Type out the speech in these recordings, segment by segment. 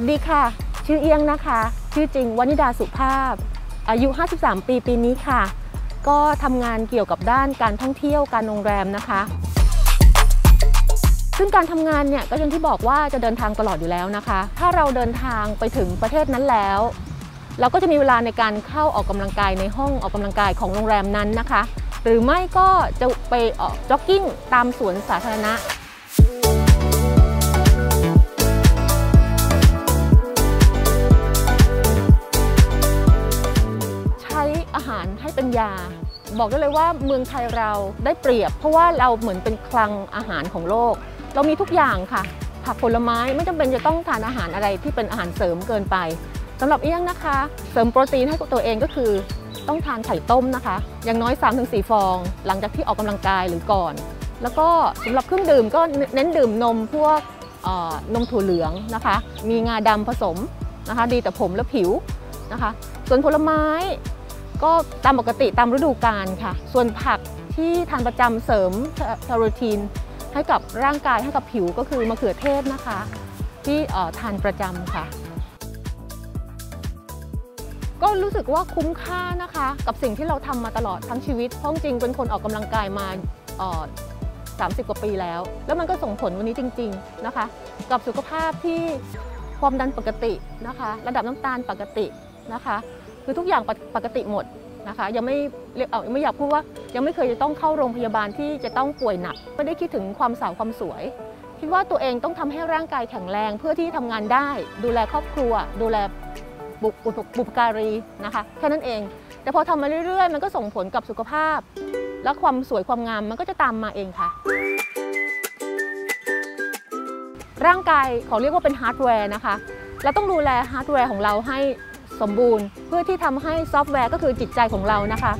สดีค่ะชื่อเอียงนะคะชื่อจริงวนิดาสุภาพอายุ53ปีปีนี้ค่ะก็ทำงานเกี่ยวกับด้านการท่องเที่ยวการโรงแรมนะคะซึ่งการทำงานเนี่ยก็อย่างที่บอกว่าจะเดินทางตลอดอยู่แล้วนะคะถ้าเราเดินทางไปถึงประเทศนั้นแล้วเราก็จะมีเวลาในการเข้าออกกำลังกายในห้องออกกำลังกายของโรงแรมนั้นนะคะหรือไม่ก็จะไปออกจ็อกกิ้งตามสวนสาธารณะอาหารให้เป็นยาบอกได้เลยว่าเมืองไทยเราได้เปรียบเพราะว่าเราเหมือนเป็นคลังอาหารของโลกเรามีทุกอย่างค่ะผักผลไม้ไม่จำเป็นจะต้องทานอาหารอะไรที่เป็นอาหารเสริมเกินไปสำหรับเอี้ยงนะคะเสริมโปรตีนให้กับตัวเองก็คือต้องทานไข่ต้มนะคะอย่างน้อย 3-4 ฟองหลังจากที่ออกกำลังกายหรือก่อนแล้วก็สำหรับเครื่องดื่มก็เน้นดื่มนมพวกนมถั่วเหลืองนะคะมีงาดำผสมนะคะดีแต่ผมและผิวนะคะส่วนผลไม้ก็ตามปกติตามฤดูกาลค่ะส่วนผักที่ทานประจำเสริมคาโรทีนให้กับร่างกายให้กับผิวก็คือมะเขือเทศนะคะที่ทานประจำค่ะก็รู้สึกว่าคุ้มค่านะคะกับสิ่งที่เราทำมาตลอดทั้งชีวิตเพราะจริงเป็นคนออกกำลังกายมา30กว่าปีแล้วมันก็ส่งผลวันนี้จริงๆนะคะกับสุขภาพที่ความดันปกตินะคะระดับน้ำตาลปกตินะคะคือทุกอย่างปกติหมดนะคะยังไม่อยากพูดว่ายังไม่เคยจะต้องเข้าโรงพยาบาลที่จะต้องป่วยหนักไม่ได้คิดถึงความสาวความสวยคิดว่าตัวเองต้องทำให้ร่างกายแข็งแรงเพื่อที่ทำงานได้ดูแลครอบครัวดูแลบุปการีนะคะแค่นั้นเองแต่พอทำมาเรื่อยๆมันก็ส่งผลกับสุขภาพและความสวยความงามมันก็จะตามมาเองค่ะร่างกายเขาเรียกว่าเป็นฮาร์ดแวร์นะคะเราต้องดูแลฮาร์ดแวร์ของเราให้สมบูรณ์เพื่อที่ทำให้ซอฟต์แวร์ก็คือจิตใจของเรานะคะ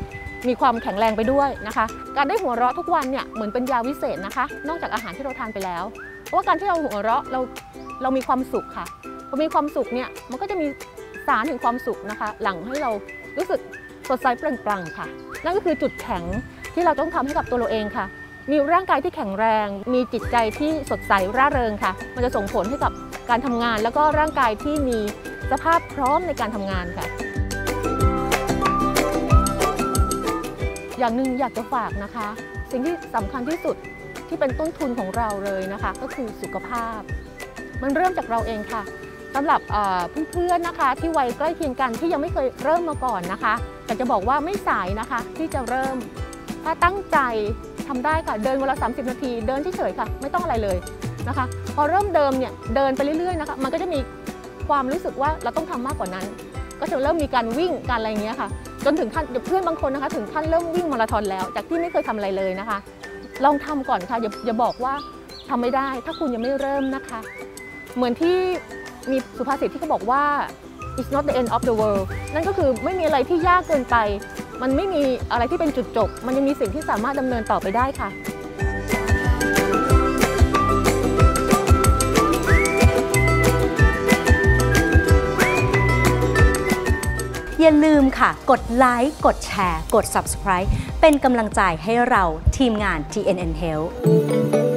มีความแข็งแรงไปด้วยนะคะการได้หัวเราะทุกวันเนี่ยเหมือนเป็นยาวิเศษนะคะนอกจากอาหารที่เราทานไปแล้วเพราะว่าการที่เราหัวเราะเรามีความสุขค่ะพอมีความสุขเนี่ยมันก็จะมีสารถึงความสุขนะคะหลั่งให้เรารู้สึกสดใสเปล่งปลั่งค่ะนั่นก็คือจุดแข็งที่เราต้องทำให้กับตัวเราเองค่ะมีร่างกายที่แข็งแรงมีจิตใจที่สดใสร่าเริงค่ะมันจะส่งผลให้กับการทำงานแล้วก็ร่างกายที่มีสภาพพร้อมในการทำงานค่ะอย่างหนึ่งอยากจะฝากนะคะสิ่งที่สำคัญที่สุดที่เป็นต้นทุนของเราเลยนะคะก็คือสุขภาพมันเริ่มจากเราเองค่ะสำหรับเพื่อนๆนะคะที่วัยใกล้เคียงกันที่ยังไม่เคยเริ่มมาก่อนนะคะอยากจะบอกว่าไม่สายนะคะที่จะเริ่มถ้าตั้งใจทำได้ค่ะเดินวันละ30นาทีเดินเฉยๆค่ะไม่ต้องอะไรเลยนะคะพอเริ่มเดิมเนี่ยเดินไปเรื่อยๆนะคะมันก็จะมีความรู้สึกว่าเราต้องทำมากกว่านั้นก็จะเริ่มมีการวิ่งการอะไรเงี้ยค่ะจนถึงขั้นเพื่อนบางคนนะคะถึงขั้นเริ่มวิ่งมาราธอนแล้วจากที่ไม่เคยทำอะไรเลยนะคะลองทำก่อนค่ะอย่าบอกว่าทำไม่ได้ถ้าคุณยังไม่เริ่มนะคะเหมือนที่มีสุภาษิตที่เขาบอกว่า it's not the end of the world นั่นก็คือไม่มีอะไรที่ยากเกินไปมันไม่มีอะไรที่เป็นจุดจบมันยังมีสิ่งที่สามารถดำเนินต่อไปได้ค่ะอย่าลืมค่ะกดไลค์กดแชร์กด Subscribe เป็นกำลังใจให้เราทีมงาน TNN Health